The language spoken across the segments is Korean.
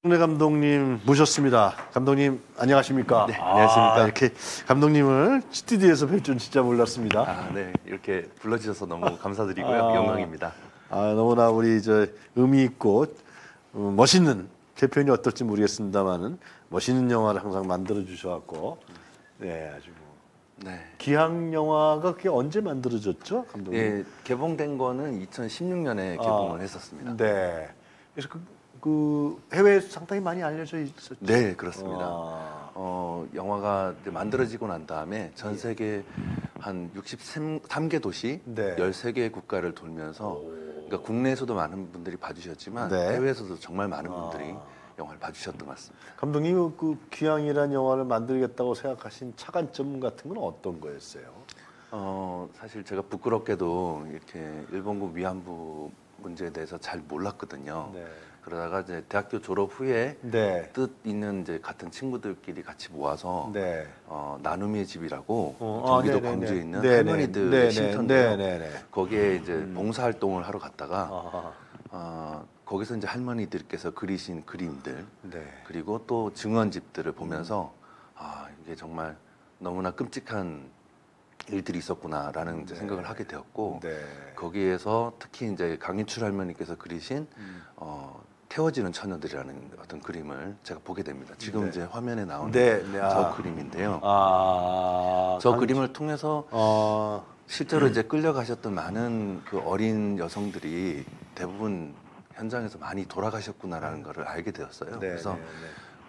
조정래 감독님 모셨습니다. 감독님 안녕하십니까? 네, 안녕하십니까? 이렇게 감독님을 스튜디오에서 뵐 줄 진짜 몰랐습니다. 네, 이렇게 불러주셔서 너무 감사드리고요. 영광입니다. 너무나 우리 저 의미 있고 멋있는, 제 표현이 어떨지 모르겠습니다만은 멋있는 영화를 항상 만들어 주셔갖고 네, 아주 뭐. 네. 기항 영화가 그게 언제 만들어졌죠, 감독님? 네, 개봉된 거는 2016년에 개봉을 했었습니다. 네. 그래서 그 해외에서 상당히 많이 알려져 있었죠? 네, 그렇습니다. 영화가 만들어지고 난 다음에 전 세계 한 63개 도시, 네. 13개의 국가를 돌면서 그러니까 국내에서도 많은 분들이 봐주셨지만 네. 해외에서도 정말 많은 분들이 영화를 봐주셨던 것 같습니다. 감독님, 그 귀향이라는 영화를 만들겠다고 생각하신 차관점 같은 건 어떤 거였어요? 사실 제가 부끄럽게도 이렇게 일본군 위안부 문제에 대해서 잘 몰랐거든요. 네. 그러다가 이제 대학교 졸업 후에 네. 뜻 있는 이제 같은 친구들끼리 같이 모아서 네. 나눔의 집이라고 경기도 광주에 있는 할머니들의 쉼터인데요. 거기에 이제 봉사활동을 하러 갔다가 거기서 이제 할머니들께서 그리신 그림들 네. 그리고 또 증언집들을 보면서 아, 이게 정말 너무나 끔찍한 일들이 있었구나라는 네. 생각을 하게 되었고 네. 거기에서 특히 이제 강인출 할머니께서 그리신 태워지는 처녀들이라는 어떤 그림을 제가 보게 됩니다. 지금 네. 이제 화면에 나오는 네. 네. 저 그림인데요. 저 그림을 통해서 실제로 이제 끌려가셨던 많은 그 어린 여성들이 대부분 현장에서 많이 돌아가셨구나라는 것을 알게 되었어요. 네, 그래서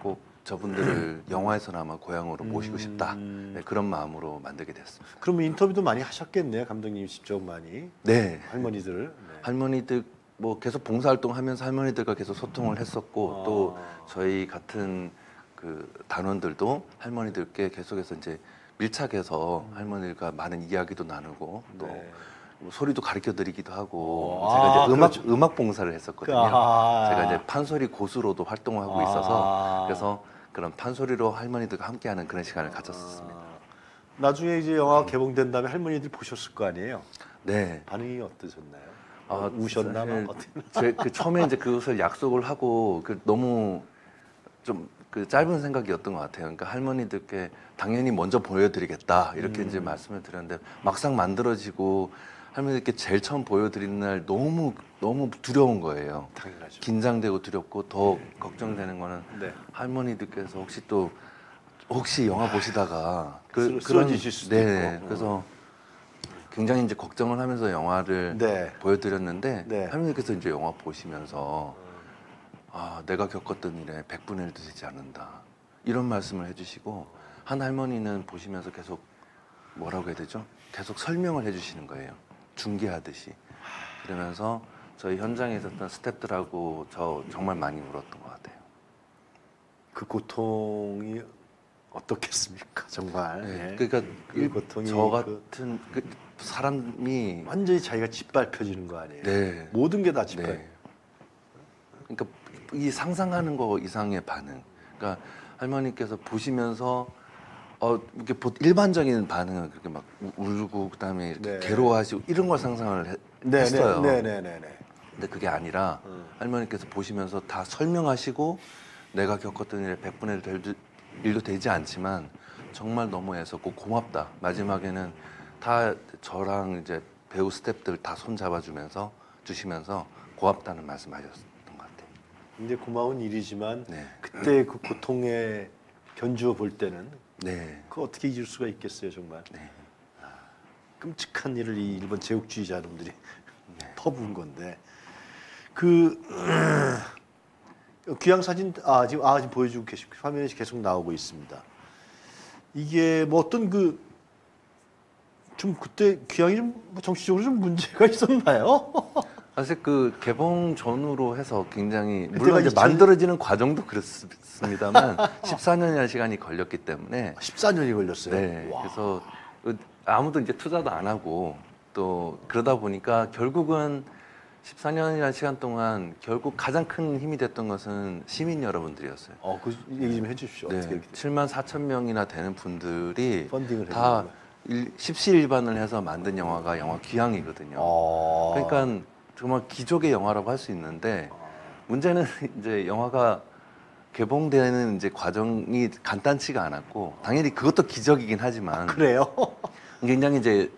꼭 저분들을 영화에서나마 고향으로 모시고 싶다. 네, 그런 마음으로 만들게 됐습니다. 그럼 인터뷰도 많이 하셨겠네요, 감독님 직접 많이. 네. 할머니들. 네. 할머니들 뭐 계속 봉사활동하면서 할머니들과 계속 소통을 했었고 또 저희 같은 그 단원들도 할머니들께 계속해서 이제 밀착해서 할머니들과 많은 이야기도 나누고 또. 네. 뭐 소리도 가르쳐 드리기도 하고 제가 이제 음악 봉사를 했었거든요. 제가 이제 판소리 고수로도 활동하고 있어서 그래서 그런 판소리로 할머니들과 함께하는 그런 시간을 가졌었습니다. 나중에 이제 영화 개봉된 다음에 할머니들 보셨을 거 아니에요? 네. 반응이 어떠셨나요? 우셨나? 제 그 처음에 이제 그것을 약속을 하고 그 너무 좀 그 짧은 생각이었던 것 같아요. 그러니까 할머니들께 당연히 먼저 보여드리겠다 이렇게 이제 말씀을 드렸는데 막상 만들어지고. 할머니께 제일 처음 보여드리는 날 너무 두려운 거예요. 당연하죠. 긴장되고 두렵고 더 걱정되는 거는 네. 할머니들께서 혹시 영화 보시다가 쓰러지실 수도 있고. 그래서 굉장히 이제 걱정을 하면서 영화를 네. 보여드렸는데 네. 할머니께서 이제 영화 보시면서 아, 내가 겪었던 일에 100분의 1도 되지 않는다 이런 말씀을 해주시고 한 할머니는 보시면서 계속 뭐라고 해야 되죠? 계속 설명을 해주시는 거예요. 중계하듯이. 그러면서 저희 현장에 있었던 스태프들하고 저 정말 많이 울었던 것 같아요. 그 고통이 어떻겠습니까? 정말. 네, 그러니까 그 고통이 저 같은 그 사람이 완전히 자기가 짓밟혀지는 거 아니에요? 네. 모든 게 다 짓밟혀. 네. 그러니까 이 상상하는 거 이상의 반응. 그러니까 할머니께서 보시면서 이렇게 일반적인 반응은 그렇게 막 울고 그다음에 이렇게 네. 괴로워하시고 이런 걸 상상을 했어요. 근데 그게 아니라 할머니께서 보시면서 다 설명하시고 내가 겪었던 일에 100분의 1도 되지 않지만 정말 너무 애썼고 고맙다. 마지막에는 다 저랑 이제 배우 스태프들 다 손 잡아주면서 주시면서 고맙다는 말씀하셨던 것 같아요. 근데 고마운 일이지만 네. 그때 그 고통에 견주어 볼 때는 네. 그거 어떻게 잊을 수가 있겠어요, 정말. 네. 끔찍한 일을 이 일본 제국주의자 놈들이 네. 퍼부은 건데. 그 귀향 사진 지금 보여주고 계시고 화면에 계속 나오고 있습니다. 이게 뭐 어떤 그 좀 그때 귀향이 좀 정치적으로 좀 문제가 있었나요? 사실 그 개봉 전후로 해서 굉장히 물론 이제 만들어지는 과정도 그렇습니다만 14년이라는 시간이 걸렸기 때문에 14년이 걸렸어요. 네, 그래서 아무도 이제 투자도 안 하고 또 그러다 보니까 결국은 14년이라는 시간 동안 결국 가장 큰 힘이 됐던 것은 시민 여러분들이었어요. 그 얘기 좀 해주십시오. 네, 어떻게 74,000명이나 되는 분들이 펀딩을 다 십시일반을 해서 만든 영화가 영화 귀향이거든요. 그러니까 정말 기적의 영화라고 할 수 있는데 문제는 이제 영화가 개봉되는 이제 과정이 간단치가 않았고, 당연히 그것도 기적이긴 하지만. 아, 그래요? 굉장히 이제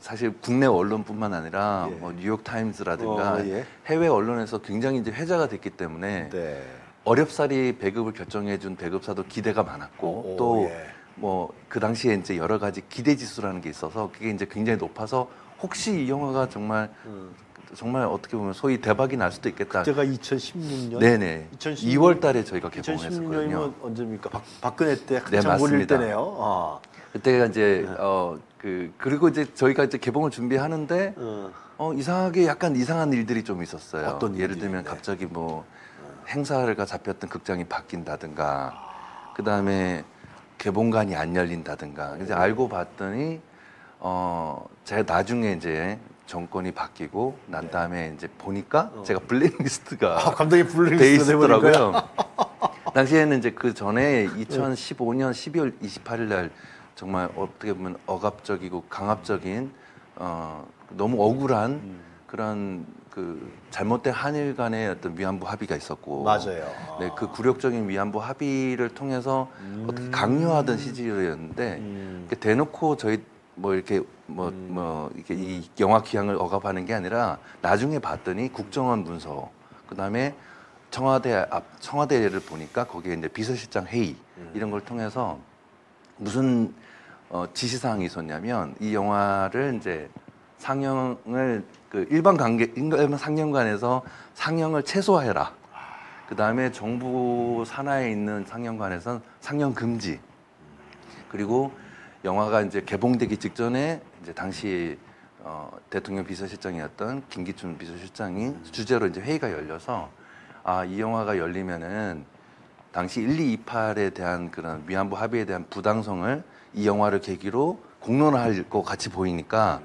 사실 국내 언론뿐만 아니라 예. 뭐 뉴욕타임스라든가 예. 해외 언론에서 굉장히 이제 회자가 됐기 때문에 네. 어렵사리 배급을 결정해준 배급사도 기대가 많았고 또 뭐 그 당시에 이제 여러 가지 기대 지수라는 게 있어서 그게 이제 굉장히 높아서 혹시 이 영화가 정말 어떻게 보면 소위 대박이 날 수도 있겠다. 제가 2016년 네네 2월 달에 저희가 개봉했었거든요. 2016년이면 언제입니까? 박근혜 때 한참 몰릴 네, 때네요. 아. 그때가 이제 네. 그리고 이제 저희가 이제 개봉을 준비하는데 이상하게 약간 이상한 일들이 좀 있었어요. 어떤 예를 들면 갑자기 뭐 행사가 잡혔던 극장이 바뀐다든가 그다음에 개봉관이 안 열린다든가 이제 알고 봤더니 제가 나중에 이제 정권이 바뀌고 난 다음에 이제 보니까 제가 블랙리스트가 감독이 블랙리스트 되더라고요. 당시에는 이제 그 전에 2015년 12월 28일 날 정말 어떻게 보면 억압적이고 강압적인 너무 억울한 그런 그 잘못된 한일 간의 어떤 위안부 합의가 있었고 맞아요. 네, 그 굴욕적인 위안부 합의를 통해서 어떻게 강요하던 시절이었는데 대놓고 저희 뭐 이렇게 이렇게 이 영화 기항을 억압하는 게 아니라 나중에 봤더니 국정원 문서 그다음에 청와대를 보니까 거기에 이제 비서실장 회의 이런 걸 통해서 무슨 지시사항이 있었냐면 이 영화를 이제 상영을 그 일반 상영관에서 상영을 최소화해라. 그다음에 정부 산하에 있는 상영관에서는 상영 금지. 그리고 영화가 이제 개봉되기 직전에 이제 당시 대통령 비서실장이었던 김기춘 비서실장이 주재로 이제 회의가 열려서 아, 이 영화가 열리면은 당시 1228에 대한 그런 위안부 합의에 대한 부당성을 이 영화를 계기로 공론화할 것 같이 보이니까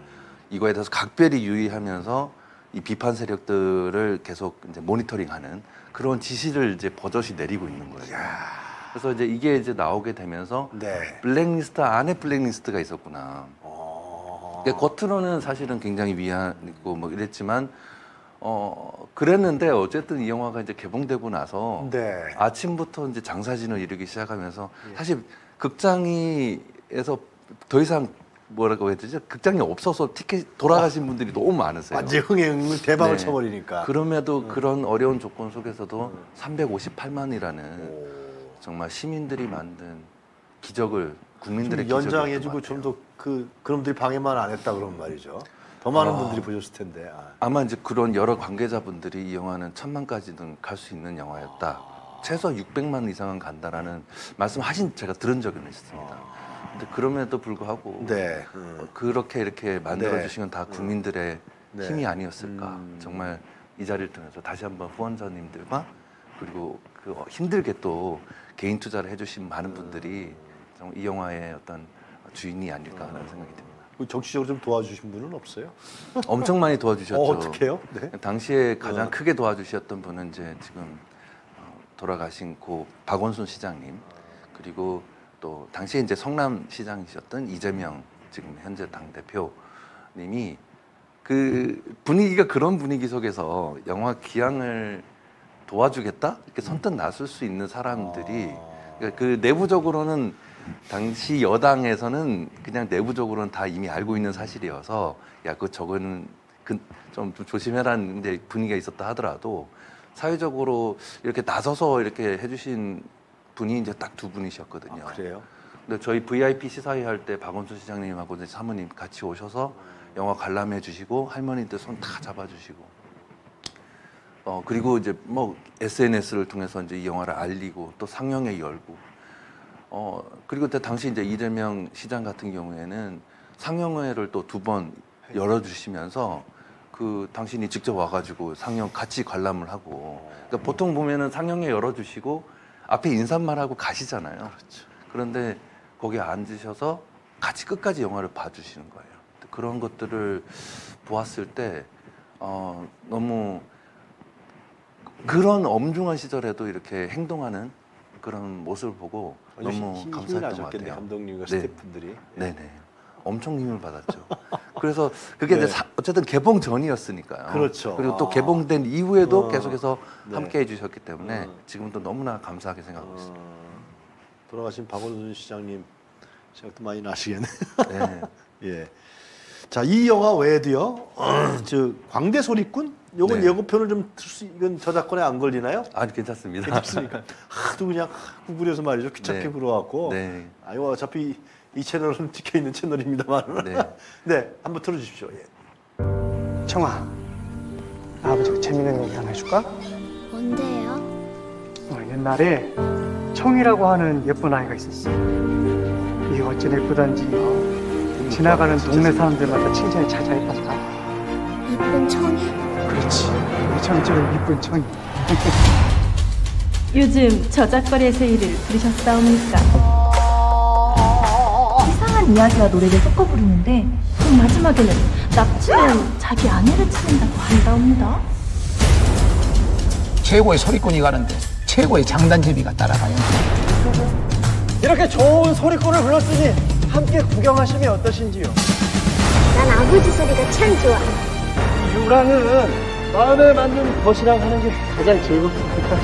이거에 대해서 각별히 유의하면서 이 비판 세력들을 계속 이제 모니터링하는 그런 지시를 이제 버젓이 내리고 있는 거예요. 그래서 이제 이게 이제 나오게 되면서 네. 블랙리스트 안에 블랙리스트가 있었구나. 그러니까 겉으로는 사실은 굉장히 위안이고 뭐 이랬지만 그랬는데 어쨌든 이 영화가 이제 개봉되고 나서 네. 아침부터 이제 장사진을 이루기 시작하면서 사실 극장에서 더 이상 뭐라고 해야 되지? 극장이 없어서 티켓 돌아가신 분들이 너무 많으세요. 완전 흥행 대박을 네. 쳐버리니까. 그럼에도 그런 어려운 조건 속에서도 358만이라는 정말 시민들이 만든 기적을 국민들의 기적을 연장해주고 좀 더 그놈들이 방해만 안 했다 그런 말이죠. 더 많은 분들이 보셨을 텐데 아마 이제 그런 여러 관계자분들이 이 영화는 1000만까지는 갈 수 있는 영화였다. 최소 600만 이상은 간다라는 말씀하신 제가 들은 적은 있습니다. 근데 그럼에도 불구하고 네. 그렇게 이렇게 만들어주신 건 다 국민들의 네. 힘이 아니었을까. 정말 이 자리를 통해서 다시 한번 후원자님들과 그리고 그 힘들게 또 개인 투자를 해주신 많은 분들이 이 영화의 어떤 주인이 아닐까라는 생각이 듭니다. 정치적으로 좀 도와주신 분은 없어요? 엄청 많이 도와주셨죠. 어떡해요? 네? 당시에 가장 크게 도와주셨던 분은 이제 지금 돌아가신 고 박원순 시장님 그리고 또 당시에 이제 성남시장이셨던 이재명 지금 현재 당 대표님이 그 분위기가 그런 분위기 속에서 영화 기항을 도와주겠다 이렇게 선뜻 나설 수 있는 사람들이 그러니까 그 내부적으로는. 당시 여당에서는 그냥 내부적으로는 다 이미 알고 있는 사실이어서 야, 저거는 좀 조심해라는 이제 분위기가 있었다 하더라도 사회적으로 이렇게 나서서 이렇게 해주신 분이 이제 딱 두 분이셨거든요. 아, 그래요? 근데 저희 VIP 시사회 할 때 박원순 시장님하고 이제 사모님 같이 오셔서 영화 관람해 주시고 할머니들 손 다 잡아주시고 그리고 이제 뭐 SNS를 통해서 이제 이 영화를 알리고 또 상영회 열고. 그리고 당시 이제 이재명 시장 같은 경우에는 상영회를 또 2번 열어주시면서 그 당신이 직접 와가지고 상영 같이 관람을 하고 그러니까 보통 보면은 상영회 열어주시고 앞에 인사만 하고 가시잖아요. 그렇죠. 그런데 거기에 앉으셔서 같이 끝까지 영화를 봐주시는 거예요. 그런 것들을 보았을 때 너무 그런 엄중한 시절에도 이렇게 행동하는 그런 모습을 보고 너무 감사했던 것 같아요. 감독님과 스태프분들이. 네네. 엄청 힘을 받았죠. 그래서 그게 네. 이제 어쨌든 개봉 전이었으니까요. 그렇죠. 그리고 또 개봉된 이후에도 계속해서 네. 함께해 주셨기 때문에 지금도 너무나 감사하게 생각하고 있습니다. 돌아가신 박원순 시장님 생각도 많이 나시겠네요. 네. 예. 자, 이 영화 외에도요, 즉 광대 소리꾼? 요건 네. 예고편을 좀 이건 저작권에 안 걸리나요? 아니 괜찮습니다. 괜찮습니까? 하도 그냥 구부려서 말이죠. 귀찮게 네. 불어왔고, 네. 아유 어차피 이 채널은 찍혀 있는 채널입니다만, 네, 네 한번 틀어주십시오. 예. 청아, 아버지가 재밌는 얘기 하나 해줄까? 뭔데요? 옛날에 청이라고 하는 예쁜 아이가 있었어. 이게 어찌나 예쁘단지. 지나가는 동네 사람들마다 칭찬이 자자했단다. 이쁜 청이? 그렇지. 우리 청처럼 이쁜 청이. 요즘 저작거래 세일을 들으셨사옵니까? 이상한 이야기와 노래를 섞어 부르는데 그 마지막에는 납치는 자기 아내를 찾는다고 한다옵니다. 최고의 소리꾼이 가는데 최고의 장단제비가 따라가요. 이렇게 좋은 소리꾼을 불렀으니 함께 구경하시면 어떠신지요? 난 아버지 소리가 참 좋아. 유랑은 마음에 맞는 것이랑 하는 게 가장 즐겁습니다.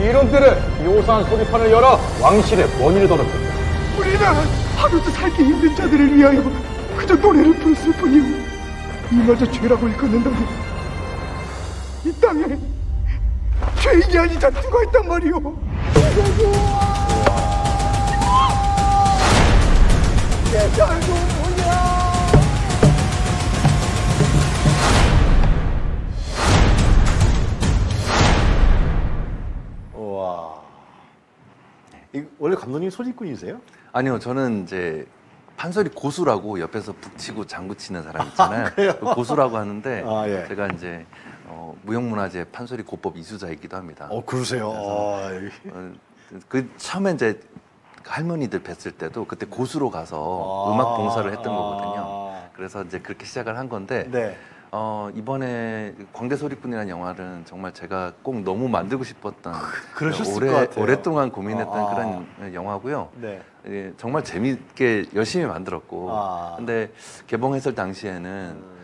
이놈들은 요사한 소리판을 열어 왕실의 권위를 더럽혔다. 우리는 하루도 살기 힘든 자들을 위하여 그저 노래를 부르실 뿐이오. 이마저 죄라고 일컫는다니 이 땅에 죄인이 아닌 자투가 있단 말이오. 우와. 원래 감독님 소리꾼이세요? 아니요, 저는 이제 판소리 고수라고 옆에서 북치고 장구치는 사람 있잖아요. 아, 고수라고 하는데 아, 예. 제가 이제 무형문화재 판소리 고법 이수자이기도 합니다. 그러세요? 그 처음에 이제 할머니들 뵀을 때도 그때 고수로 가서 음악 봉사를 했던 거거든요. 그래서 이제 그렇게 시작을 한 건데 네. 이번에 광대소리꾼이라는 영화는 정말 제가 꼭 너무 만들고 싶었던 오랫동안 고민했던 그런 영화고요. 네. 예, 정말 재미있게 열심히 만들었고 근데 개봉했을 당시에는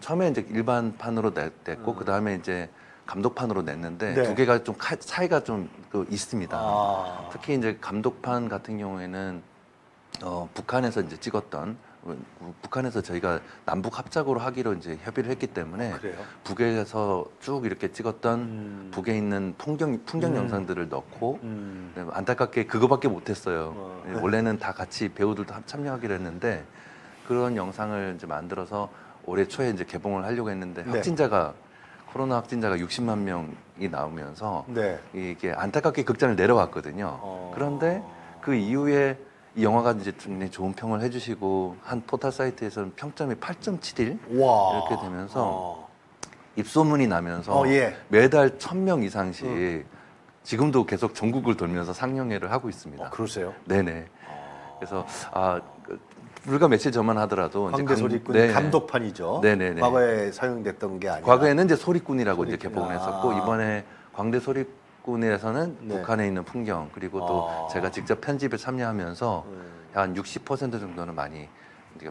처음에 이제 일반판으로 냈고 그 다음에 이제 감독판으로 냈는데 네. 두 개가 좀 차이가 좀 있습니다. 특히 이제 감독판 같은 경우에는 북한에서 이제 찍었던 북한에서 저희가 남북 합작으로 하기로 이제 협의를 했기 때문에 그래요? 북에서 쭉 이렇게 찍었던 북에 있는 풍경 영상들을 넣고 안타깝게 그거밖에 못했어요. 네. 원래는 다 같이 배우들도 참여하기로 했는데 그런 영상을 이제 만들어서 올해 초에 이제 개봉을 하려고 했는데 네. 코로나 확진자가 60만 명이 나오면서 네. 이게 안타깝게 극장을 내려왔거든요. 그런데 그 이후에 이 영화가 이제 굉장히 좋은 평을 해주시고 한 포털 사이트에서는 평점이 8.71 이렇게 되면서 입소문이 나면서 예. 매달 1,000명 이상씩 지금도 계속 전국을 돌면서 상영회를 하고 있습니다. 그러세요? 네네. 그래서 불과 며칠 전만 하더라도 광대소리꾼 네. 감독판이죠. 네네네. 과거에 사용됐던 게 아니라 과거에는 이제 소리꾼이라고 이제 개봉을 했었고 이번에 광대소리꾼에서는 네. 북한에 있는 풍경 그리고 또 제가 직접 편집에 참여하면서 한 60% 정도는 많이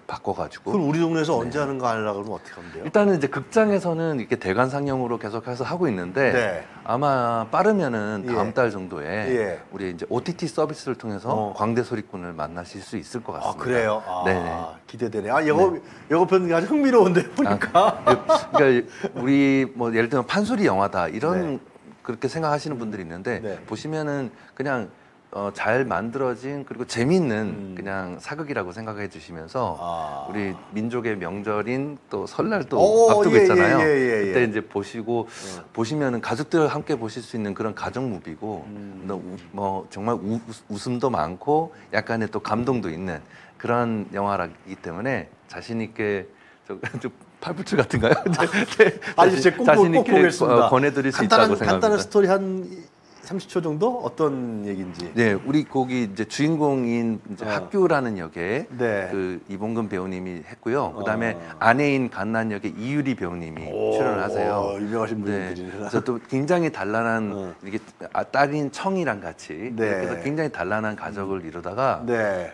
바꿔가지고. 그럼 우리 동네에서 네. 언제 하는 거 하려고 그러면 어떻게 하면 돼요? 일단은 이제 극장에서는 이렇게 대관 상영으로 계속해서 하고 있는데 네. 아마 빠르면은 다음 달 정도에 우리 이제 OTT 서비스를 통해서 광대소리꾼을 만나실 수 있을 것 같습니다. 그래요? 네, 기대되네. 예고편 아주 흥미로운데 보니까. 그러니까 우리 뭐 예를 들면 판소리 영화다 이런 네. 그렇게 생각하시는 분들이 있는데 네. 보시면은 그냥. 잘 만들어진 그리고 재미있는 그냥 사극이라고 생각해 주시면서 우리 민족의 명절인 또 설날도 앞두고 있잖아요. 그때 이제 보시면은 가족들 함께 보실 수 있는 그런 가족 무비고 정말 웃음도 많고 약간의 또 감동도 있는 그런 영화라기 때문에 자신 있게 좀 팔불출 같은가요? 아니, 제 꼭 보겠습니다. 권해드릴 수 있다고 생각합니다. 간단한 스토리 한 30초 정도 어떤 얘기인지. 네, 우리 거기 이제 주인공인 이제 학교라는 역에 네. 그 이봉근 배우님이 했고요. 그다음에 아내인 갓난 역에 이유리 배우님이 출연하세요. 유명하신 분들이시라. 네. 그래서 또 굉장히 단란한 이렇게 딸인 청이랑 같이 네. 그래서 굉장히 단란한 가족을 이루다가 네.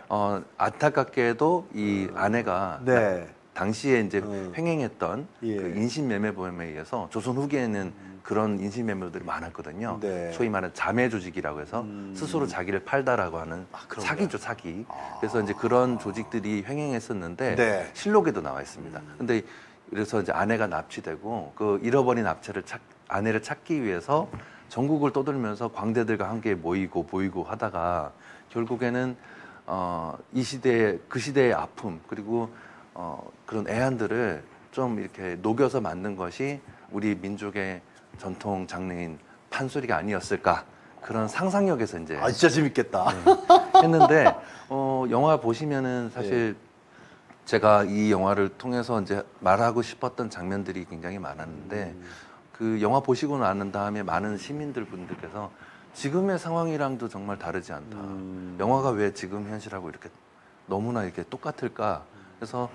안타깝게도 이 아내가 네. 당시에 이제 횡행했던 예. 그 인신매매범에 의해서 조선 후기에는 그런 인신매매들이 많았거든요. 네. 소위 말하는 자매 조직이라고 해서 스스로 자기를 팔다라고 하는 사기죠, 사기. 아. 그래서 이제 그런 조직들이 횡행했었는데 네. 실록에도 나와 있습니다. 근데 그래서 이제 아내가 납치되고 그 잃어버린 아내를 찾기 위해서 전국을 떠돌면서 광대들과 함께 모이고 하다가 결국에는 이 시대의 그 시대의 아픔 그리고 그런 애환들을 좀 이렇게 녹여서 만든 것이 우리 민족의 전통 장르인 판소리가 아니었을까 그런 상상력에서 이제 아 진짜 재밌겠다 네, 했는데 영화 보시면은 사실 예. 제가 이 영화를 통해서 이제 말하고 싶었던 장면들이 굉장히 많았는데 그 영화 보시고 난 다음에 많은 시민분들께서 지금의 상황이랑도 정말 다르지 않다 영화가 왜 지금 현실하고 이렇게 너무나 이렇게 똑같을까 그래서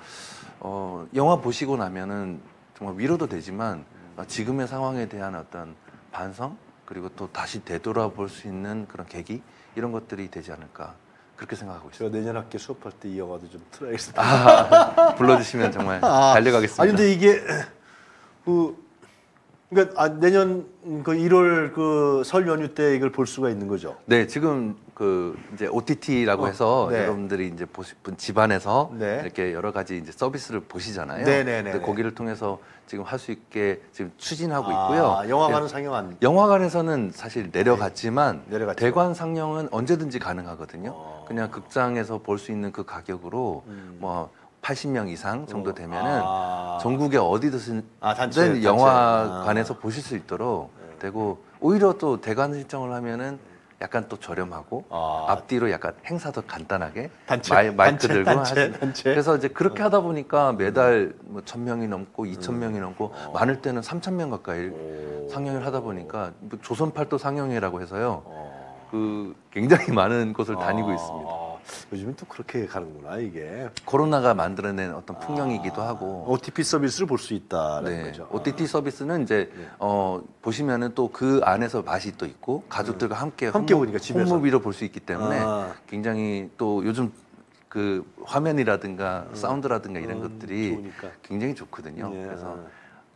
영화 보시고 나면은 정말 위로도 되지만 지금의 상황에 대한 어떤 반성 그리고 또 다시 되돌아볼 수 있는 그런 계기 이런 것들이 되지 않을까 그렇게 생각하고 있습니다. 제가 내년 학기 수업할 때 이 영화도 좀 틀어야겠습니다. 아, 불러주시면 정말 달려가겠습니다. 아니 근데 이게 그러니까 내년 그 1월 그 설 연휴 때 이걸 볼 수가 있는 거죠. 네, 지금 그 이제 OTT라고 해서 네. 여러분들이 이제 집안에서 네. 이렇게 여러 가지 이제 서비스를 보시잖아요. 네네네. 근데 거기를 통해서 지금 할 수 있게 지금 추진하고 있고요. 영화관은 상영 안? 영화관에서는 사실 내려갔지만 네. 대관 상영은 언제든지 가능하거든요. 그냥 극장에서 볼 수 있는 그 가격으로 뭐. 80명 이상 정도 되면은 전국의 어디든 단체. 영화관에서 보실 수 있도록 되고 오히려 또 대관 신청을 하면은 약간 또 저렴하고 앞뒤로 약간 행사도 간단하게 마이크 들고 단체. 그래서 이제 그렇게 하다 보니까 매달 뭐 1,000명이 넘고 2,000명이 넘고 많을 때는 3,000명 가까이 상영을 하다 보니까 뭐 조선팔도 상영회라고 해서요 그 굉장히 많은 곳을 다니고 있습니다. 요즘은 또 그렇게 가는구나 이게 코로나가 만들어낸 어떤 풍경이기도 하고 OTT 서비스를 볼 수 있다는 네. 거죠. OTT 서비스는 이제 네. 보시면은 또 그 안에서 맛이 또 있고 가족들과 함께 보니까 집에서 홈무비로 볼 수 있기 때문에 굉장히 또 요즘 그 화면이라든가 사운드라든가 이런 것들이 좋으니까. 굉장히 좋거든요. 예. 그래서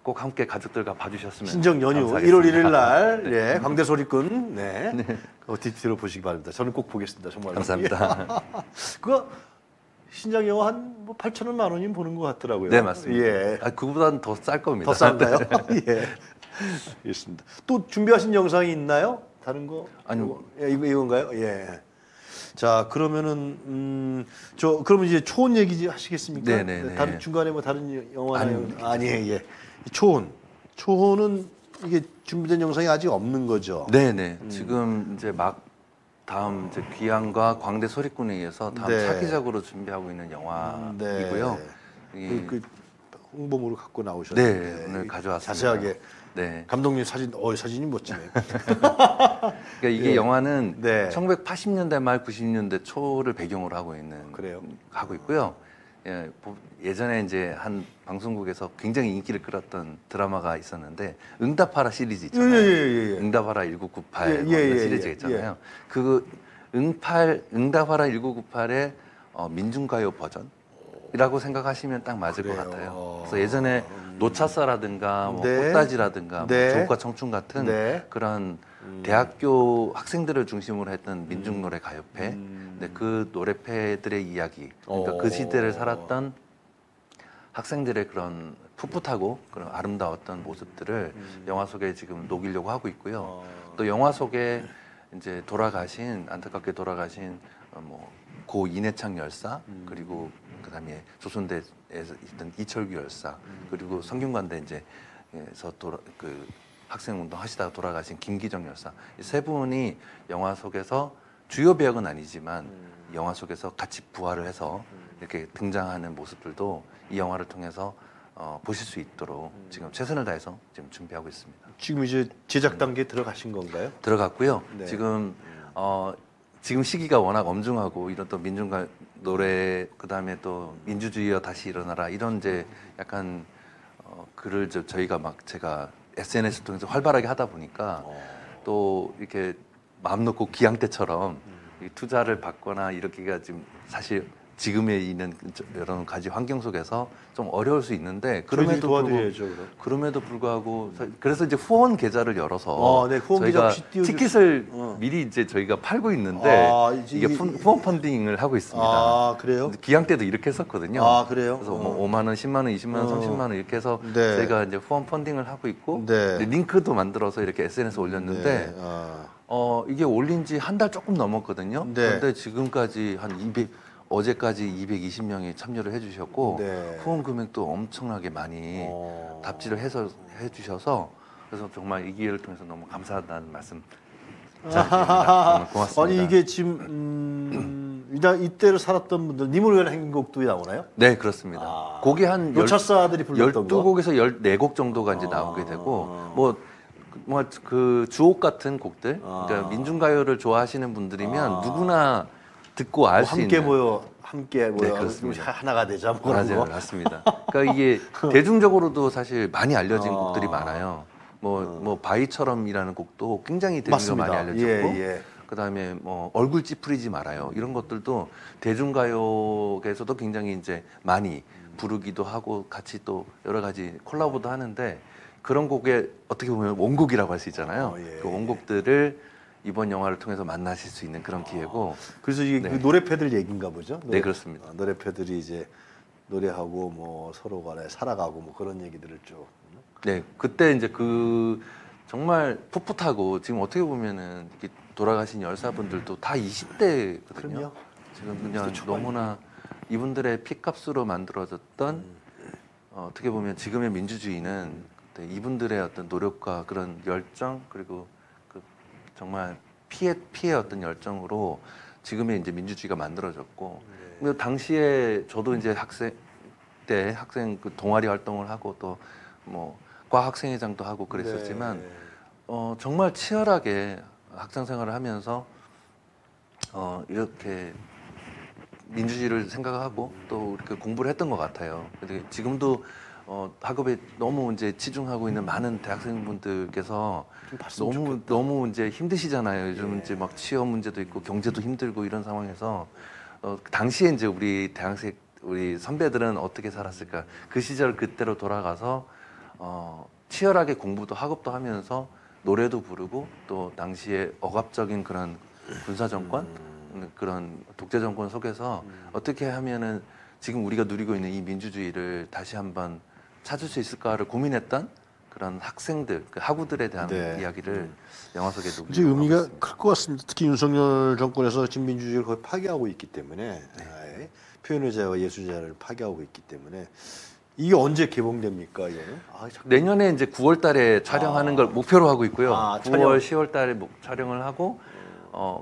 꼭 함께 가족들과 봐주셨으면 신정 연휴 감사하겠습니다. 1월 1일 날 네. 네. 광대소리꾼 네. 네. OTT로 보시기 바랍니다. 저는 꼭 보겠습니다. 정말 감사합니다. 그거 신작 영화 한 뭐 8,000원, 10,000원이면 보는 것 같더라고요. 네 맞습니다. 예. 아, 그거보다는 더 쌀 겁니다. 더 싼가요? 예. 알겠습니다. 또 준비하신 영상이 있나요? 다른 거? 아니요. 예, 이건가요? 예. 자 그러면은 그러면 이제 초혼 얘기 하시겠습니까? 네네네. 다른 중간에 뭐 다른 영화나 아니에요. 예. 초혼은 이게 준비된 영상이 아직 없는 거죠? 네네. 지금 이제 막 다음 이제 귀향과 광대 소리꾼에 의해서 다음 네. 차기작으로 준비하고 있는 영화이고요. 네. 그 홍보물을 갖고 나오셨는데 네, 오늘 가져왔습니다. 자세하게. 네. 감독님 사진, 사진이 멋지네. 그러니까 이게 네. 영화는 네. 1980년대 말 90년대 초를 배경으로 하고 있는. 그래요? 하고 있고요. 예, 예전에 이제 한 방송국에서 굉장히 인기를 끌었던 드라마가 있었는데 응답하라 시리즈 있잖아요. 예. 응답하라 1998 시리즈가 있잖아요. 그 응답하라 1998의 민중가요 버전이라고 생각하시면 딱 맞을 그래요. 것 같아요. 그래서 예전에 노차사라든가 뭐 네. 꽃다지라든가 네. 뭐 조국과 청춘 같은 네. 그런 대학교 학생들을 중심으로 했던 민중노래 가요패 근데 그 노래패들의 이야기 그러니까 그 시대를 살았던 학생들의 그런 풋풋하고 그런 아름다웠던 모습들을 영화 속에 지금 녹이려고 하고 있고요. 또 영화 속에 이제 안타깝게 돌아가신 뭐 고 이내창 열사 그리고 그다음에 조선대에서 있던 이철규 열사 그리고 성균관대 이제에서 그 학생운동 하시다가 돌아가신 김기정 열사 이 세 분이 영화 속에서 주요 배역은 아니지만 영화 속에서 같이 부활을 해서 이렇게 등장하는 모습들도 이 영화를 통해서 보실 수 있도록 지금 최선을 다해서 지금 준비하고 있습니다. 지금 이제 제작 단계에 들어가신 건가요? 들어갔고요. 네. 지금 지금 시기가 워낙 엄중하고 이런 또 민중가 노래 그다음에 또 민주주의여 다시 일어나라 이런 이제 약간 글을 저희가 막 제가 SNS 통해서 활발하게 하다 보니까 또 이렇게 마음 놓고 기양 때처럼 투자를 받거나 이렇게가 지금 사실 지금에 있는 여러 가지 환경 속에서 좀 어려울 수 있는데 그럼에도 도와드려야죠, 그럼에도 불구하고 그래서 이제 후원 계좌를 열어서 네, 후원 저희가 계좌 티켓을 미리 이제 저희가 팔고 있는데 이게 후원 펀딩을 하고 있습니다. 그래요? 기왕 때도 이렇게 했었거든요. 그래요? 그래서 뭐 5만 원, 10만 원, 20만 원, 30만 원 이렇게 해서 네. 저희가 이제 후원 펀딩을 하고 있고 네. 링크도 만들어서 이렇게 SNS 올렸는데 네. 이게 올린 지 한 달 조금 넘었거든요. 네. 그런데 지금까지 한 200 어제까지 220명이 참여를 해주셨고 네. 후원 금액도 엄청나게 많이 답지를 해서 해주셔서 그래서 정말 이 기회를 통해서 너무 감사하다는 말씀 드립니다. 고맙습니다. 아니 이게 지금 이때를 살았던 분들 님을 위한 행곡도 나오나요? 네 그렇습니다. 곡이 한 12곡에서 14곡 정도가 이제 나오게 되고 뭐 그 주옥 같은 곡들 그러니까 민중가요를 좋아하시는 분들이면 누구나 듣고 알 수 있는 함께 모여 네, 그렇습니다. 하나가 되자 뭐 그런 거 맞습니다. 그러니까 이게 대중적으로도 사실 많이 알려진 곡들이 많아요. 뭐 바위처럼이라는 곡도 굉장히 대중적으로 많이 알려졌고 그다음에 뭐 얼굴 찌푸리지 말아요 이런 것들도 대중가요에서도 굉장히 이제 많이 부르기도 하고 같이 또 여러 가지 콜라보도 하는데 그런 곡에 어떻게 보면 원곡이라고 할 수 있잖아요. 그 원곡들을 이번 영화를 통해서 만나실 수 있는 그런 기회고 그래서 이게 네. 그 노래패들 얘기인가 보죠? 네 그렇습니다. 노래패들이 이제 노래하고 뭐 서로 간에 살아가고 뭐 그런 얘기들을 쭉 네 그때 이제 그 정말 풋풋하고 지금 어떻게 보면은 이렇게 돌아가신 열사분들도 다 20대거든요. 그럼요. 지금 그냥 너무나 이분들의 핏값으로 만들어졌던 어떻게 보면 지금의 민주주의는 그때 이분들의 어떤 노력과 그런 열정 그리고 정말 피해 어떤 열정으로 지금의 이제 민주주의가 만들어졌고 네. 근데 당시에 저도 이제 학생 때 학생 그 동아리 활동을 하고 또 뭐 과학생회장도 하고 그랬었지만 네. 정말 치열하게 학창 생활을 하면서 이렇게 민주주의를 생각하고 또 이렇게 공부를 했던 것 같아요. 근데 지금도 학업에 너무 이제 치중하고 있는 많은 대학생분들께서 너무 이제 힘드시잖아요. 요즘 이제 막 취업 문제도 있고 경제도 힘들고 이런 상황에서 당시에 이제 우리 선배들은 어떻게 살았을까? 그 시절 그때로 돌아가서 치열하게 공부도 학업도 하면서 노래도 부르고 또 당시에 억압적인 그런 군사 정권 그런 독재 정권 속에서 어떻게 하면은 지금 우리가 누리고 있는 이 민주주의를 다시 한번 찾을 수 있을까를 고민했던 그런 학생들, 그 학우들에 대한 네. 이야기를 영화 속에 녹음하고 있습니다. 의미가 클 것 같습니다. 특히 윤석열 정권에서 지금 민주주의를 거의 파괴하고 있기 때문에 네. 표현의 자유와 예술의 자유를 파괴하고 있기 때문에 이게 언제 개봉됩니까? 얘는? 내년에 이제 9월달에 촬영하는 걸 목표로 하고 있고요. 9월, 10월달에 촬영을 하고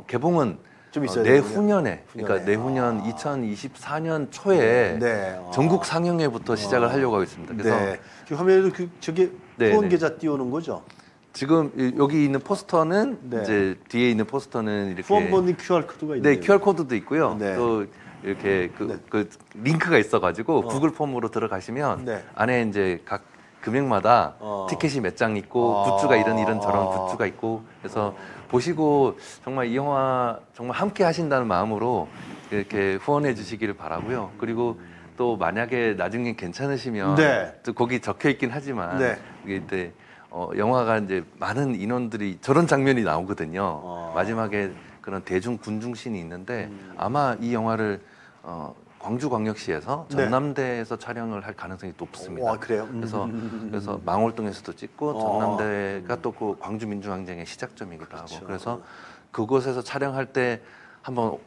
개봉은 좀 있어야 내후년에 그러니까 내후년 2024년 초에 네. 전국 상영회부터 시작을 하려고 하고 있습니다. 그래서 네. 화면에도 저게 후원 계좌 띄우는 거죠? 지금 여기 있는 포스터는 네. 이제 뒤에 있는 포스터는 이렇게 후원 번호 QR 코드가 있네요. 네, QR 코드도 있고요. 네. 또 이렇게 그 링크가 있어가지고 구글 폼으로 들어가시면 네. 안에 이제 각 금액마다 티켓이 몇 장 있고 굿즈가 이런 저런 굿즈가 있고 그래서 보시고 정말 이 영화 정말 함께 하신다는 마음으로 이렇게 후원해 주시기를 바라고요. 그리고 또 만약에 나중에 괜찮으시면 네. 또 거기 적혀 있긴 하지만 네. 이게 네, 영화가 이제 많은 인원들이 저런 장면이 나오거든요. 마지막에 그런 대중 군중신이 있는데 아마 이 영화를 광주광역시에서 전남대에서 네. 촬영을 할 가능성이 높습니다. 그래요? 그래서 망월동에서도 찍고 전남대가 또 그 광주 민주항쟁의 시작점이기도 그렇죠. 하고 그래서 그곳에서 촬영할 때 한번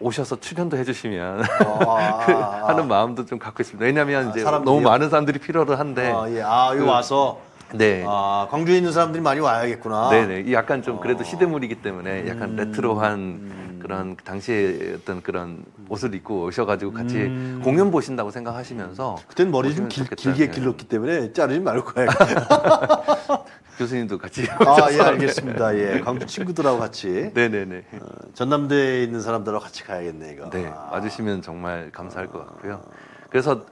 오셔서 출연도 해주시면 하는 마음도 좀 갖고 있습니다. 왜냐하면 이제 너무 많은 사람들이 필요를 한데 여기 와서 네. 광주에 있는 사람들이 많이 와야겠구나. 네네. 약간 좀 그래도 시대물이기 때문에 약간 레트로한 그런 당시에 어떤 그런 옷을 입고 오셔가지고 같이 공연 보신다고 생각하시면서 그때는 머리 좀 길게 길렀기 때문에 자르지 말고 교수님도 같이 예, 알겠습니다. 예, 광주 친구들하고 같이 네네네 전남대에 있는 사람들하고 같이 가야겠네 이거. 네, 와주시면 정말 감사할 것 같고요. 그래서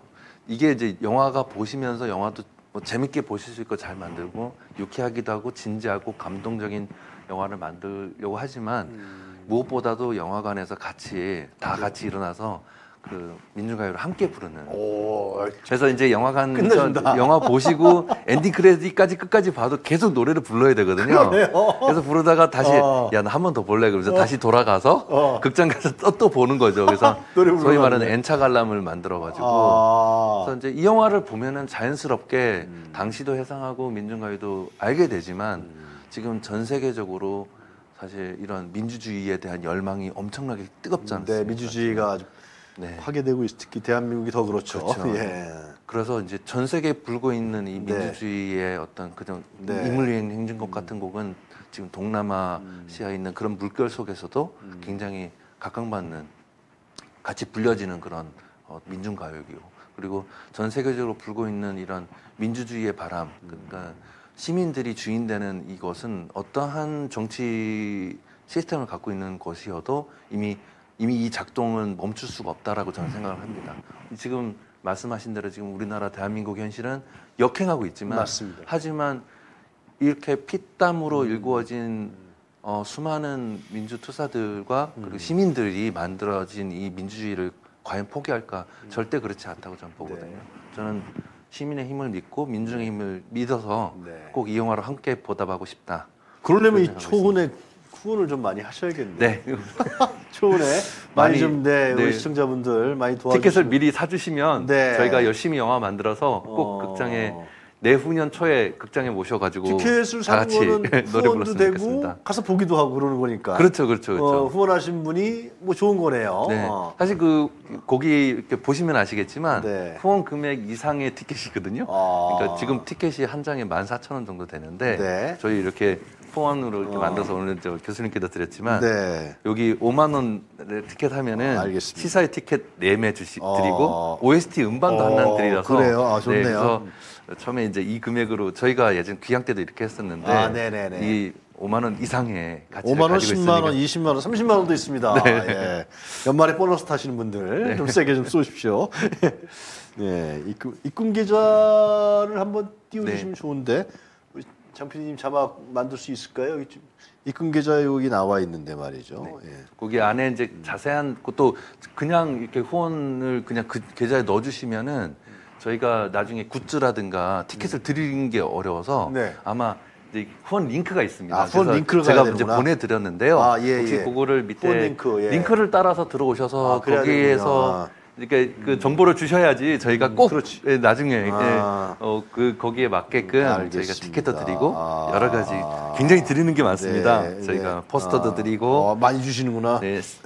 이게 이제 영화가 보시면서 영화도 뭐 재밌게 보실 수 있고 잘 만들고 유쾌하기도 하고 진지하고 감동적인 영화를 만들려고 하지만 무엇보다도 영화관에서 같이 다 같이 일어나서 그 민중가요를 함께 부르는. 오, 그래서 이제 영화관 영화 보시고 엔딩 크레딧까지 끝까지 봐도 계속 노래를 불러야 되거든요. 그래서 부르다가 다시 야, 나 한 번 더 볼래 그러면서 다시 돌아가서 극장 가서 또 보는 거죠. 그래서 소위 말하는 N차 관람을 만들어 가지고 그래서 이제 이 영화를 보면은 자연스럽게 당시도 회상하고 민중가요도 알게 되지만 지금 전 세계적으로 사실 이런 민주주의에 대한 열망이 엄청나게 뜨겁지 않습니까? 네, 민주주의가 아주 네. 파괴되고 있, 특히 대한민국이 더 그렇죠. 그렇죠. 예. 그래서 이제 전 세계에 불고 있는 이 민주주의의 어떤 그런 인물유행 행진곡 같은 곡은 지금 동남아시아에 있는 그런 물결 속에서도 굉장히 각광받는 같이 불려지는 그런 민중가요이고 그리고 전 세계적으로 불고 있는 이런 민주주의의 바람 그러니까 시민들이 주인되는 이것은 어떠한 정치 시스템을 갖고 있는 것이어도 이미 이 작동은 멈출 수가 없다라고 저는 생각을 합니다. 지금 말씀하신 대로 지금 우리나라 대한민국 현실은 역행하고 있지만 맞습니다. 하지만 이렇게 피땀으로 일구어진 수많은 민주투사들과 그리고 시민들이 만들어진 이 민주주의를 과연 포기할까? 절대 그렇지 않다고 저는 보거든요. 저는 시민의 힘을 믿고 민중의 힘을 믿어서 꼭 이 영화를 함께 보답하고 싶다. 그러려면 이 초혼의 후원을 좀 많이 하셔야겠네요. 네. 초혼에 많이 좀 우리 시청자분들 많이 도와주시고 티켓을 미리 사주시면 저희가 열심히 영화 만들어서 꼭 극장에 내후년 초에 극장에 모셔가지고 티켓을 다 같이 노래 불렀으면 좋겠습니다. 가서 보기도 하고 그러는 거니까. 그렇죠. 후원하신 분이 뭐 좋은 거네요. 네. 사실 그 거기 이렇게 보시면 아시겠지만 후원 금액 이상의 티켓이거든요. 그러니까 지금 티켓이 한 장에 14,000원 정도 되는데 저희 이렇게 후원으로 이렇게 만들어서 오늘 저 교수님께도 드렸지만 여기 5만 원 티켓 하면은 시사회 티켓 4매 드리고 OST 음반도 한 장 드리라서 그래요. 좋네요. 그래서 처음에 이제 이 금액으로 저희가 예전 귀향 때도 이렇게 했었는데 이 5만 원 이상의 가치를 5만 원, 가지고 있으니까 10만 원, 20만 원, 30만 원도 있습니다. 예. 연말에 보너스 타시는 분들 좀 세게 좀 쏘십시오. 예, 입금 계좌를 한번 띄워주시면 좋은데. 장 PD님 자막 만들 수 있을까요? 입금 계좌에 여기 나와 있는데 말이죠. 네. 예. 거기 안에 이제 자세한 것도 그냥 이렇게 후원을 그냥 그 계좌에 넣어주시면은 저희가 나중에 굿즈라든가 티켓을 드리는 게 어려워서 아마 이제 후원 링크가 있습니다. 후원 링크를 제가 이제 보내드렸는데요. 혹시 그거를 밑에 링크를 따라서 들어오셔서 거기에서 그러니까 그 정보를 주셔야지 저희가 꼭 나중에 그 거기에 맞게끔 저희가 티켓도 드리고 여러 가지 굉장히 드리는 게 많습니다. 저희가 포스터도 드리고 많이 주시는구나.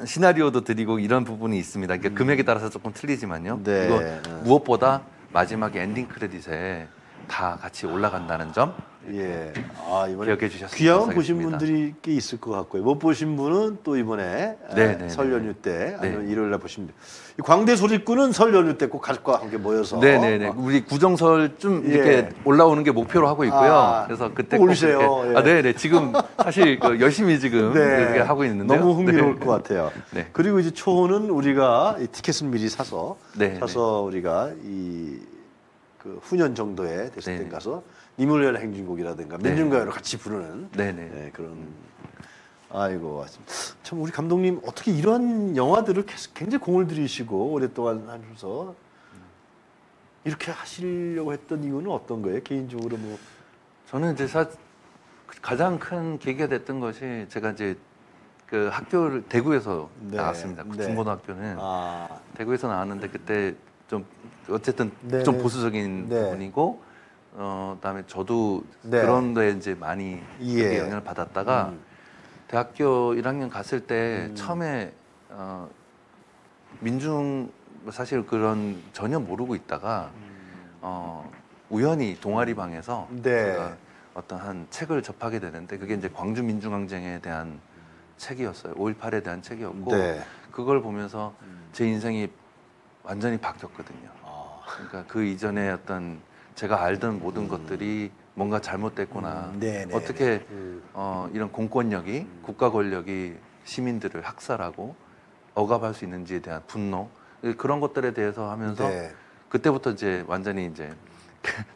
시나리오도 드리고 이런 부분이 있습니다. 그러니까 금액에 따라서 조금 틀리지만요. 그리고 무엇보다 마지막에 엔딩 크레딧에 다 같이 올라간다는 점. 예, 이번에 귀향 보신 분들이 꽤 있을 것 같고요. 못 보신 분은 또 이번에 설 연휴 때 아니면 일요일날 보시면 광대 소리꾼은 설 연휴 때 꼭 가족과 함께 모여서 우리 구정설 좀 이렇게 올라오는 게 목표로 하고 있고요. 그래서 그때 올리세요. 지금 사실 열심히 지금 이렇게 하고 있는데요. 너무 흥미로울 것 같아요. 그리고 이제 초혼은 우리가 이 티켓을 미리 사서 우리가 이 그 후년 정도에 됐을 때 가서 인물유행 행진곡이라든가 민중가요를 같이 부르는 그런 아이고 참 우리 감독님 어떻게 이런 영화들을 계속 굉장히 공을 들이시고 오랫동안 하면서 이렇게 하시려고 했던 이유는 어떤 거예요? 개인적으로 뭐 저는 이제 가장 큰 계기가 됐던 것이 제가 이제 그 학교를 대구에서 나왔습니다. 중고등학교는 대구에서 나왔는데 그때 좀 어쨌든 좀 보수적인 부분이고 그다음에 저도 그런 데 이제 많이 영향을 받았다가 대학교 1학년 갔을 때 처음에 민중 사실 그런 전혀 모르고 있다가 우연히 동아리 방에서 어떤 한 책을 접하게 되는데 그게 이제 광주 민중항쟁에 대한 책이었어요. 5.18에 대한 책이었고 네. 그걸 보면서 제 인생이 완전히 바뀌었거든요. 아. 그러니까 그 이전에 어떤 제가 알던 모든 것들이 뭔가 잘못됐구나. 네네, 어떻게 이런 공권력이 국가 권력이 시민들을 학살하고 억압할 수 있는지에 대한 분노 그런 것들에 대해서 하면서 네. 그때부터 이제 완전히 이제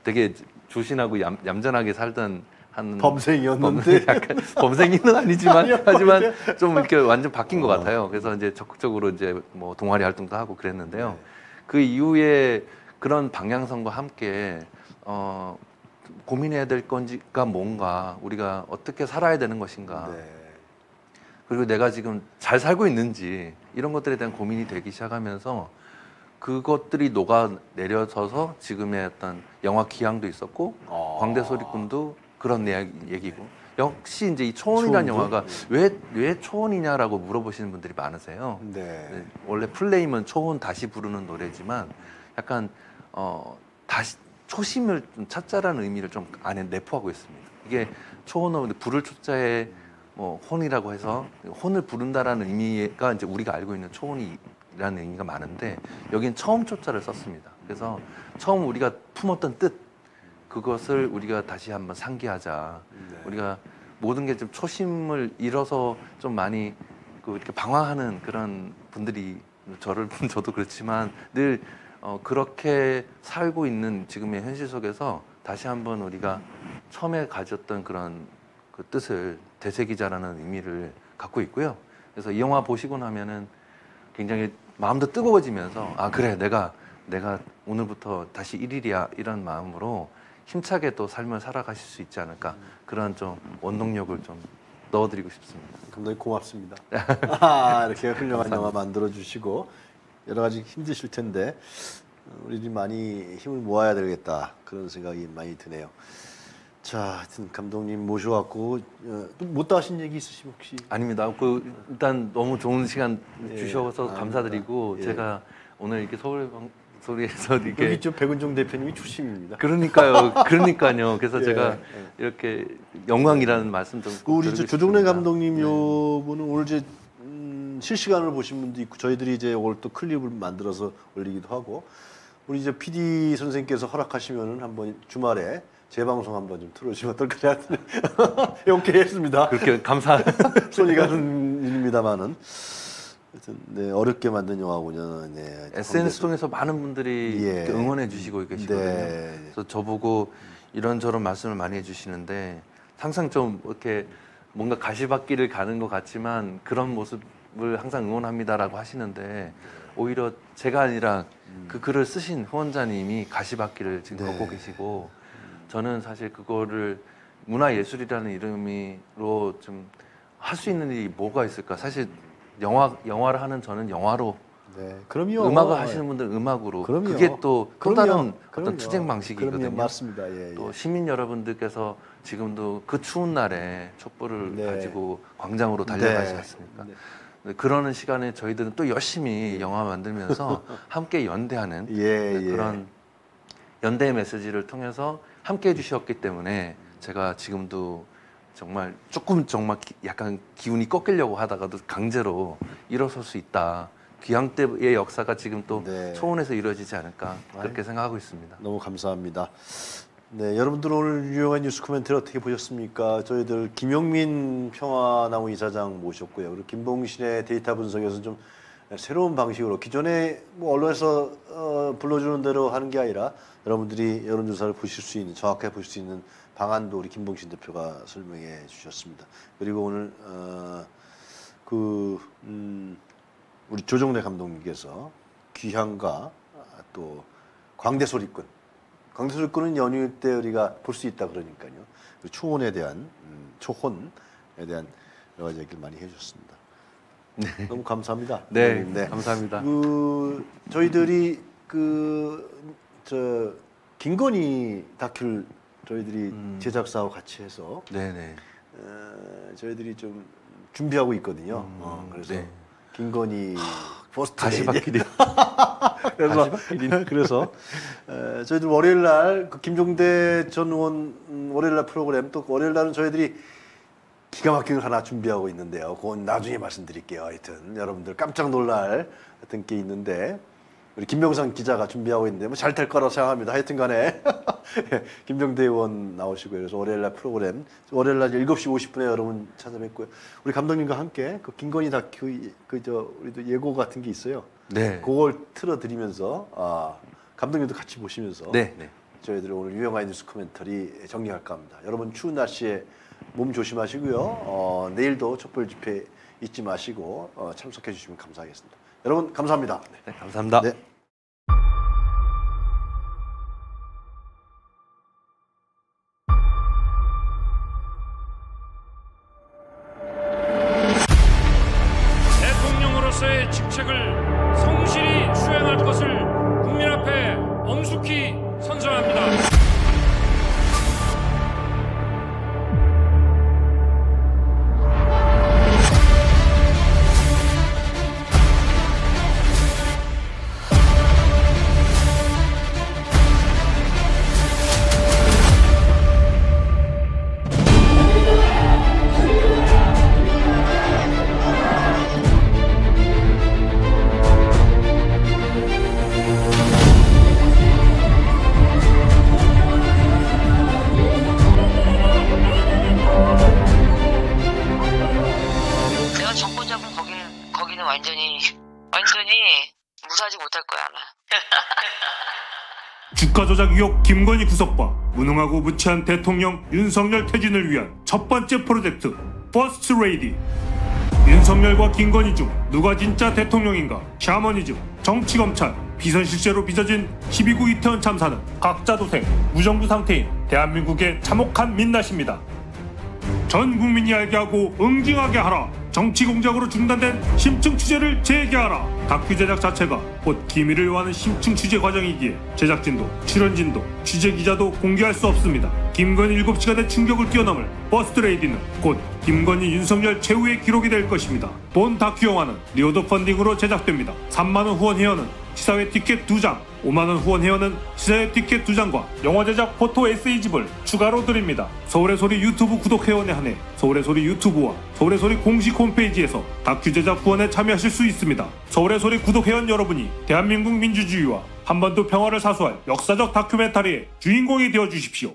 되게 조신하고 얌전하게 살던 한 범생이었는데 약간 범생이는 아니지만 하지만 좀 이렇게 완전 바뀐 것 같아요. 그래서 이제 적극적으로 이제 뭐 동아리 활동도 하고 그랬는데요. 네. 그 이후에 그런 방향성과 함께 고민해야 될 건지가 뭔가 우리가 어떻게 살아야 되는 것인가 네. 그리고 내가 지금 잘 살고 있는지 이런 것들에 대한 고민이 되기 시작하면서 그것들이 녹아내려져서 지금의 어떤 영화 기항도 있었고 광대 소리꾼도 그런 얘기고 역시 이제 이 초혼이라는 영화가 왜 초혼이냐라고 물어보시는 분들이 많으세요. 네. 원래 플레임은 초혼 다시 부르는 노래지만 약간 다시 초심을 좀 찾자라는 의미를 좀 안에 내포하고 있습니다. 이게 초혼은 불을 초자에 뭐 혼이라고 해서 혼을 부른다라는 의미가 이제 우리가 알고 있는 초혼이라는 의미가 많은데 여기는 처음 초자를 썼습니다. 그래서 처음 우리가 품었던 뜻 그것을 우리가 다시 한번 상기하자. 네. 우리가 모든 게 좀 초심을 잃어서 좀 많이 이렇게 방황하는 그런 분들이 저도 그렇지만 늘 그렇게 살고 있는 지금의 현실 속에서 다시 한번 우리가 처음에 가졌던 그런 그 뜻을 되새기자라는 의미를 갖고 있고요. 그래서 이 영화 보시고 나면은 굉장히 마음도 뜨거워지면서 아 그래 내가 오늘부터 다시 1일이야 이런 마음으로 힘차게 또 삶을 살아가실 수 있지 않을까 그런 좀 원동력을 좀 넣어드리고 싶습니다. 감독님 고맙습니다. 이렇게 훌륭한 영화 만들어주시고 여러 가지 힘드실 텐데 우리 좀 많이 힘을 모아야 되겠다 그런 생각이 많이 드네요. 자, 하여튼 감독님 모셔왔고 또 못 하신 얘기 있으시면 혹시? 아닙니다. 일단 너무 좋은 시간 주셔서 감사드리고 제가 오늘 이렇게 서울의소리에서 이렇게 여기 좀 백운종 대표님이 출신입니다. 그러니까요. 그래서 제가 이렇게 영광이라는 말씀 좀 우리 조정래 감독님 요분은 오늘 이제 실시간으로 보신 분도 있고 저희들이 이제 오늘 또 클립을 만들어서 올리기도 하고 우리 이제 PD 선생님께서 허락하시면은 한번 주말에 재방송 한번 좀 틀어주시면 어떨까요? 오케이 했습니다. 그렇게 감사. 손이 가는 일입니다만은. 네, 어렵게 만든 영화군요. 네, SNS 통해서 많은 분들이 응원해 주시고 계시거든요. 네. 그래서 저보고 이런저런 말씀을 많이 해주시는데 항상 좀 이렇게 뭔가 가시밭길을 가는 것 같지만 그런 모습을 항상 응원합니다라고 하시는데 오히려 제가 아니라 그 글을 쓰신 후원자님이 가시밭길을 지금 걷고 계시고 저는 사실 그거를 문화예술이라는 이름으로 좀 할 수 있는 일이 뭐가 있을까 사실 영화를 하는 저는 영화로 네, 그럼요. 음악을 하시는 분들은 음악으로 그럼요. 그게 또 다른 어떤 투쟁 방식이거든요. 맞습니다. 예, 예. 또 시민 여러분들께서 지금도 그 추운 날에 촛불을 가지고 광장으로 달려가시지 않습니까? 네. 그러는 시간에 저희들은 또 열심히 영화 만들면서 함께 연대하는 그런 연대의 메시지를 통해서 함께 해주셨기 때문에 제가 지금도 정말 약간 기운이 꺾이려고 하다가도 강제로 일어설 수 있다. 귀향 때의 역사가 지금 또 초원에서 이루어지지 않을까 그렇게 생각하고 있습니다. 너무 감사합니다. 네, 여러분들 오늘 유용한 뉴스 코멘트를 어떻게 보셨습니까? 저희들 김용민 평화나무 이사장 모셨고요. 그리고 김봉신의 데이터 분석에서 좀 새로운 방식으로 기존에 뭐 언론에서 불러주는 대로 하는 게 아니라 여러분들이 여론조사를 보실 수 있는 정확하게 보실 수 있는 방안도 우리 김봉신 대표가 설명해 주셨습니다. 그리고 오늘 우리 조정래 감독님께서 귀향과 또 광대소리꾼은 연휴 때 우리가 볼 수 있다 그러니까요. 초혼에 대한 여러 가지 얘기를 많이 해주셨습니다. 네. 너무 감사합니다. 네, 감사합니다. 저희들이 김건희 다큐를 저희들이 제작사하고 같이 해서 저희들이 좀 준비하고 있거든요. 그래서 김건희 가시밭길이 그래서 저희들 월요일 날 김종대 전 의원 월요일 날 프로그램 또 월요일 날은 저희들이 기가 막힌 걸 하나 준비하고 있는데요. 그건 나중에 말씀드릴게요. 하여튼 여러분들 깜짝 놀랄 같은 게 있는데 우리 김병상 기자가 준비하고 있는데 뭐 잘 될 거라고 생각합니다. 하여튼 간에 김병대 의원 나오시고요. 그래서 월요일날 프로그램 월요일날 7시 50분에 여러분 찾아뵙고요. 우리 감독님과 함께 그 김건희 다큐 우리도 예고 같은 게 있어요. 네. 그걸 틀어드리면서 감독님도 같이 보시면서 네. 네. 저희들 오늘 유영아의 뉴스 코멘터리 정리할까 합니다. 여러분 추운 날씨에 몸 조심하시고요. 내일도 촛불 집회 잊지 마시고 참석해 주시면 감사하겠습니다. 여러분 감사합니다. 네, 감사합니다. 네. 대통령으로서의 직책을 성실히 수행할 것을 국민 앞에 엄숙히 선서합니다. 주가 조작 의혹 김건희 구속과 무능하고 무치한 대통령 윤석열 퇴진을 위한 첫 번째 프로젝트 퍼스트 레이디. 윤석열과 김건희 중 누가 진짜 대통령인가? 샤머니즘, 정치검찰, 비선실세로 빚어진 12구 이태원 참사는 각자 도생, 무정부 상태인 대한민국의 참혹한 민낯입니다. 전 국민이 알게 하고 응징하게 하라. 정치 공작으로 중단된 심층 취재를 재개하라. 다큐 제작 자체가 곧 기밀을 요하는 심층 취재 과정이기에 제작진도 출연진도 취재기자도 공개할 수 없습니다. 김건희 7시간의 충격을 뛰어넘을 퍼스트레이디는 곧 김건희 윤석열 최후의 기록이 될 것입니다. 본 다큐 영화는 리오더 펀딩으로 제작됩니다. 3만원 후원 회원은 시사회 티켓 2장, 5만원 후원 회원은 시사회 티켓 2장과 영화 제작 포토 에세이집을 추가로 드립니다. 서울의 소리 유튜브 구독 회원에 한해 서울의 소리 유튜브와 서울의 소리 공식 홈페이지에서 다큐 제작 후원에 참여하실 수 있습니다. 서울의 소리 구독 회원 여러분이 대한민국 민주주의와 한반도 평화를 사수할 역사적 다큐멘터리의 주인공이 되어 주십시오.